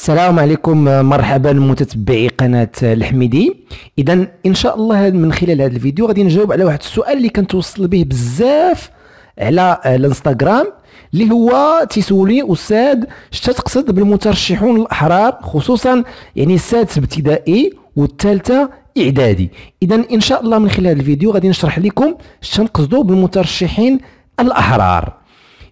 السلام عليكم، مرحبا متتبعي قناة الحميدي. اذا ان شاء الله من خلال هذا الفيديو غادي نجاوب على واحد السؤال اللي كنتوصل به بزاف على الانستغرام، اللي هو تيسولني استاذ شتا تقصد بالمترشحون الاحرار، خصوصا يعني السادس ابتدائي والثالثه اعدادي. اذا ان شاء الله من خلال هذا الفيديو غادي نشرح لكم شتا نقصدوا بالمترشحين الاحرار.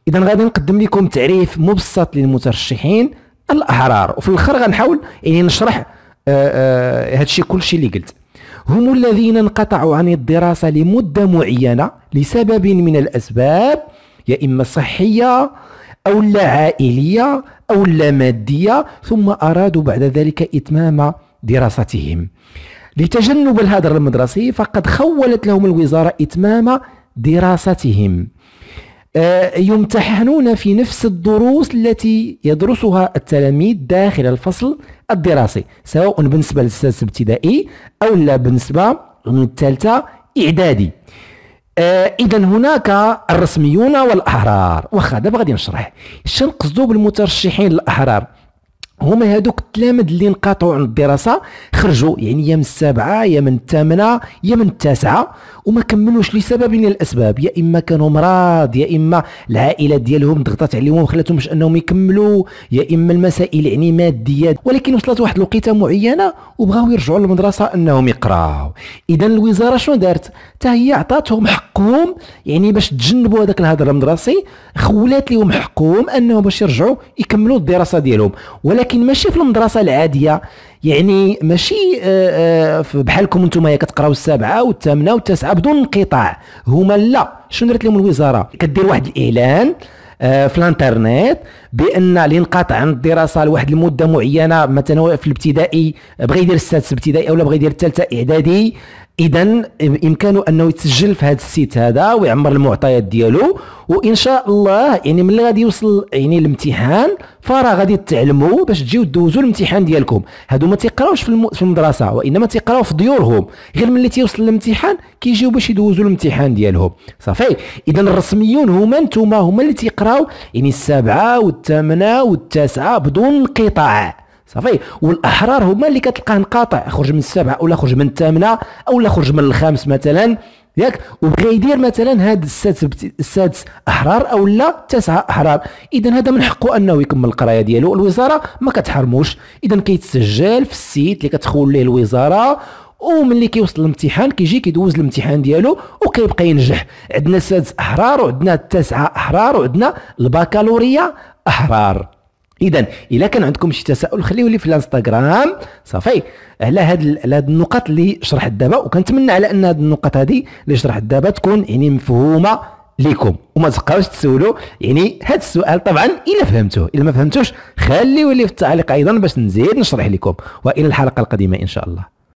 اذا غادي نقدم لكم تعريف مبسط للمترشحين الاحرار، وفي الاخر غنحاول يعني نشرح هادشي كلشي اللي قلت. هم الذين انقطعوا عن الدراسه لمده معينه لسبب من الاسباب، يا اما صحيه او لا عائليه او لا ماديه، ثم ارادوا بعد ذلك اتمام دراستهم. لتجنب الهدر المدرسي فقد خولت لهم الوزاره اتمام دراستهم. يمتحنون في نفس الدروس التي يدرسها التلاميذ داخل الفصل الدراسي، سواء بالنسبة للسادس ابتدائي أو لا بالنسبة للثالثة إعدادي. إذا هناك الرسميون والأحرار. واخا دابا غادي نشرح شنو نقصدوا بالمترشحين الأحرار. هما هادوك التلاميذ اللي انقطعوا عن الدراسه، خرجوا يعني يا من السابعه يا من الثامنه يا من التاسعه، وما كملوش لسبب من الاسباب، يا اما كانوا مرض، يا اما العائله ديالهم ضغطت عليهم وخلاتهمش انهم يكملوا، يا اما المسائل يعني ماديه، ولكن وصلت واحد الوقيته معينه وبغاو يرجعوا للمدرسه انهم يقراو. اذا الوزاره شنو دارت؟ حتى هي عطاتهم حقهم، يعني باش تجنبوا هذاك الهدر المدرسي، خولات لهم حقهم انهم باش يرجعوا يكملوا الدراسه ديالهم، ولكن ماشي في المدرسه العاديه، يعني ماشي بحالكم انتم يا كتقراو السابعه والثامنه والتاسعه بدون انقطاع. هما لا، شنو درت لهم الوزاره؟ كدير واحد الاعلان في الانترنت بان اللي انقطع عن الدراسه لواحد المده معينه، مثلا في الابتدائي بغى يدير السادس ابتدائي ولا بغى يدير الثالثه اعدادي، اذا بامكانه انه يتسجل في هذا السيت هذا ويعمر المعطيات ديالو، وان شاء الله يعني ملي غادي يوصل يعني الامتحان فراه غادي تعلموا باش تجيو دوزوا الامتحان ديالكم. هادو ما تيقراوش في المدرسه، وانما تيقراو في ديورهم، غير ملي تيوصل الامتحان كيجيو باش يدوزوا الامتحان ديالهم، صافي. اذا الرسميون هما نتوما، هما اللي تيقراو يعني السابعه والثامنه والتاسعه بدون انقطاع، صافي. والاحرار هما اللي كتلقاه انقاطع، خرج من السابعه ولا خرج من الثامنه ولا خرج من الخامس مثلا، ياك، وبغى يدير مثلا هاد السادس احرار او لا تسعه احرار، اذا هذا من حقه انه يكمل القرايه ديالو، الوزاره ما كتحرموش. اذا كيتسجل في السيت اللي كتخول ليه الوزاره، وملي كيوصل الامتحان كيجي كيدوز الامتحان ديالو وكيبقى ينجح. عندنا السادس احرار، وعندنا التسعه احرار، وعندنا البكالوريا احرار. اذا الا كان عندكم شي تساؤل خليوه لي في الانستغرام، صافي، على هاد النقط اللي شرحت دابا، وكنتمنى على ان هاد النقط هادي اللي شرحت دابا تكون يعني مفهومه ليكم، وما تبقاوش تسولوا يعني هاد السؤال طبعا الا فهمتوه، الا ما فهمتوش خليوه لي في التعليق ايضا باش نزيد نشرح لكم. والى الحلقه القادمه ان شاء الله.